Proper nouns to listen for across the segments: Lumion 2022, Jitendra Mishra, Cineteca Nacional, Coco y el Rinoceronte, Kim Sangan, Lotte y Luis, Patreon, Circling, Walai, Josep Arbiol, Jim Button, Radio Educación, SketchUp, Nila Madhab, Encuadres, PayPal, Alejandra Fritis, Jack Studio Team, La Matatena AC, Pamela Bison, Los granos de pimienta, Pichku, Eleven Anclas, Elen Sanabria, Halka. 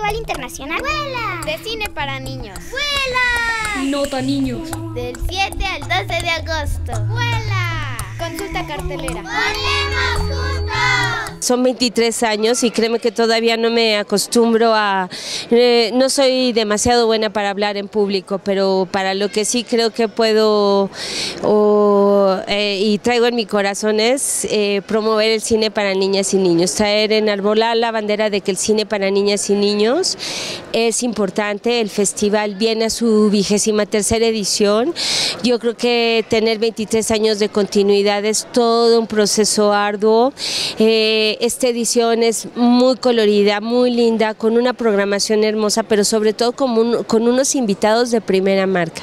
festival internacional ¡Vuela! De cine para niños. ¡Vuela! Nota niños. Del 7 al 12 de agosto. ¡Vuela! Consulta cartelera. ¡Volemos juntos! Son 23 años y créeme que todavía no me acostumbro a... no soy demasiado buena para hablar en público, pero para lo que sí creo que puedo y traigo en mi corazón es promover el cine para niñas y niños, traer en enarbolar la bandera de que el cine para niñas y niños es importante. El festival viene a su 23ª edición. Yo creo que tener 23 años de continuidad es todo un proceso arduo. Esta edición es muy colorida, muy linda, con una programación hermosa, pero sobre todo con unos invitados de primera marca.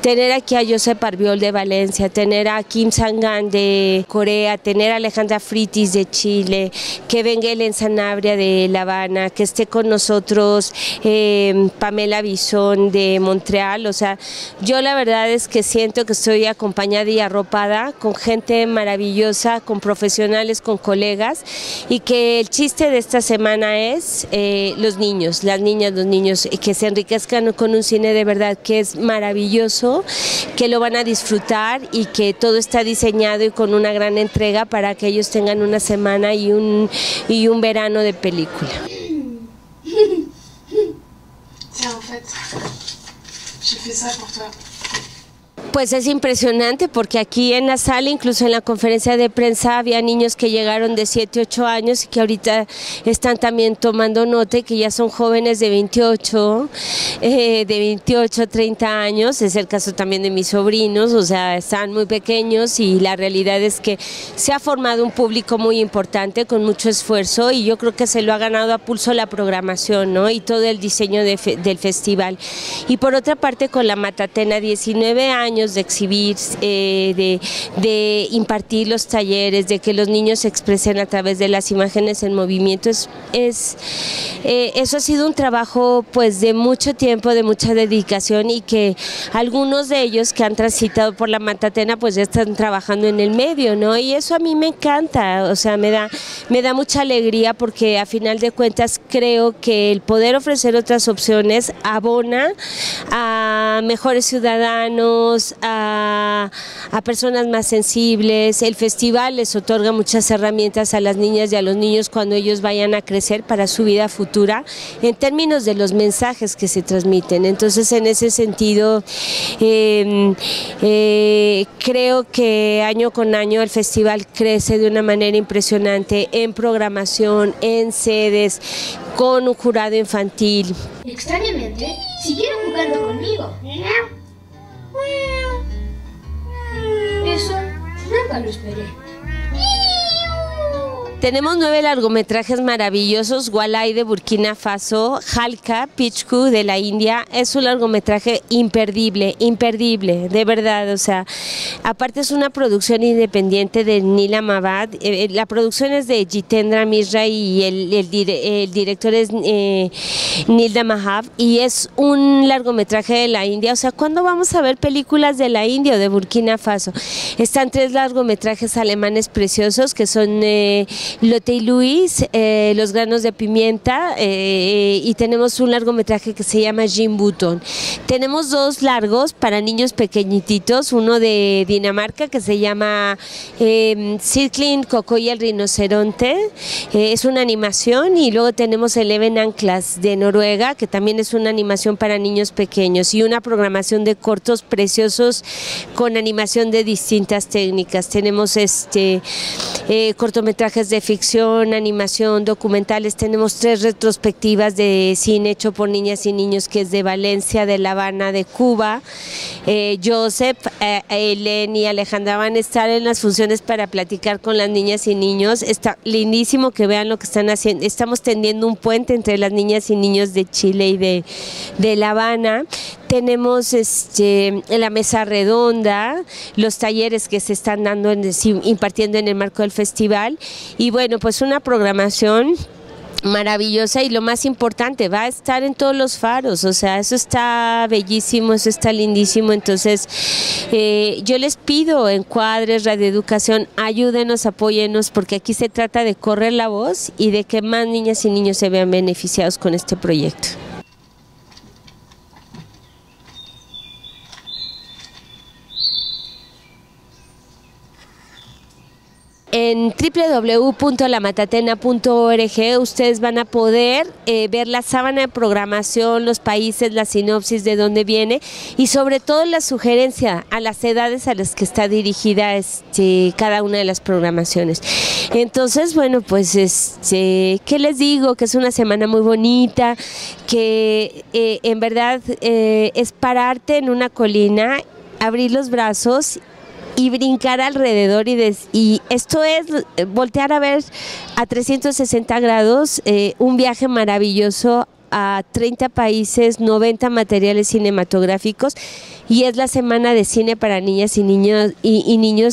Tener aquí a Josep Arbiol de Valencia, tener a Kim Sangan de Corea, tener a Alejandra Fritis de Chile, que venga Elen Sanabria de La Habana, que esté con nosotros Pamela Bison de Montreal. O sea, yo la verdad es que siento que estoy acompañada y arropada con gente maravillosa, con profesionales, con colegas, y que el chiste de esta semana es los niños, las niñas, los niños, que se enriquezcan con un cine de verdad que es maravilloso, que lo van a disfrutar y que todo está diseñado y con una gran entrega para que ellos tengan una semana y un verano de película. Pues es impresionante porque aquí en la sala, incluso en la conferencia de prensa, había niños que llegaron de 7, 8 años y que ahorita están también tomando nota y que ya son jóvenes de 28, 30 años. Es el caso también de mis sobrinos, o sea, están muy pequeños y la realidad es que se ha formado un público muy importante con mucho esfuerzo y yo creo que se lo ha ganado a pulso la programación, ¿no? Y todo el diseño del festival. Y por otra parte, con la Matatena, 19 años de exhibir, de impartir los talleres, de que los niños se expresen a través de las imágenes en movimiento, eso ha sido un trabajo pues de mucho tiempo, de mucha dedicación, y que algunos de ellos que han transitado por la Matatena pues ya están trabajando en el medio, ¿no? Y eso a mí me encanta, o sea, me da mucha alegría porque a final de cuentas creo que el poder ofrecer otras opciones abona a mejores ciudadanos, a personas más sensibles. El festival les otorga muchas herramientas a las niñas y a los niños cuando ellos vayan a crecer para su vida futura en términos de los mensajes que se transmiten. Entonces, en ese sentido, creo que año con año el festival crece de una manera impresionante en programación, en sedes, con un jurado infantil. Extrañamente, siguieron jugando conmigo. Eso nunca lo esperé. Tenemos 9 largometrajes maravillosos: Walai de Burkina Faso, Halka, Pichku de la India. Es un largometraje imperdible, imperdible, de verdad. O sea, aparte es una producción independiente de Nila Madhab. La producción es de Jitendra Mishra y el director es Nila Madhab. Y es un largometraje de la India. O sea, ¿cuándo vamos a ver películas de la India o de Burkina Faso? Están 3 largometrajes alemanes preciosos que son... Lotte y Luis, Los granos de pimienta, y tenemos un largometraje que se llama Jim Button. Tenemos 2 largos para niños pequeñititos, uno de Dinamarca que se llama Circling, Coco y el Rinoceronte, es una animación, y luego tenemos Eleven Anclas de Noruega, que también es una animación para niños pequeños, y una programación de cortos preciosos con animación de distintas técnicas. Tenemos cortometrajes de ficción, animación, documentales. Tenemos 3 retrospectivas de cine hecho por niñas y niños, que es de Valencia, de La Habana, de Cuba. Josep, Elen y Alejandra van a estar en las funciones para platicar con las niñas y niños. Está lindísimo que vean lo que están haciendo. Estamos tendiendo un puente entre las niñas y niños de Chile y de La Habana. Tenemos la mesa redonda, los talleres que se están dando, impartiendo en el marco del festival, y bueno, pues una programación maravillosa, y lo más importante, va a estar en todos los faros, o sea, eso está bellísimo, eso está lindísimo. Entonces yo les pido, Encuadres, Radio Educación, ayúdenos, apóyenos, porque aquí se trata de correr la voz y de que más niñas y niños se vean beneficiados con este proyecto. En www.lamatatena.org ustedes van a poder ver la sábana de programación, los países, la sinopsis de dónde viene y sobre todo la sugerencia a las edades a las que está dirigida cada una de las programaciones. Entonces, bueno, pues ¿qué les digo? Que es una semana muy bonita, que en verdad es pararte en una colina, abrir los brazos y brincar alrededor y esto es voltear a ver a 360 grados un viaje maravilloso a 30 países, 90 materiales cinematográficos, y es la semana de cine para niñas y niños,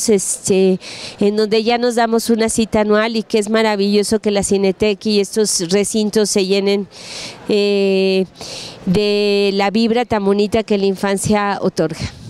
en donde ya nos damos una cita anual y que es maravilloso que la Cineteca y estos recintos se llenen de la vibra tan bonita que la infancia otorga.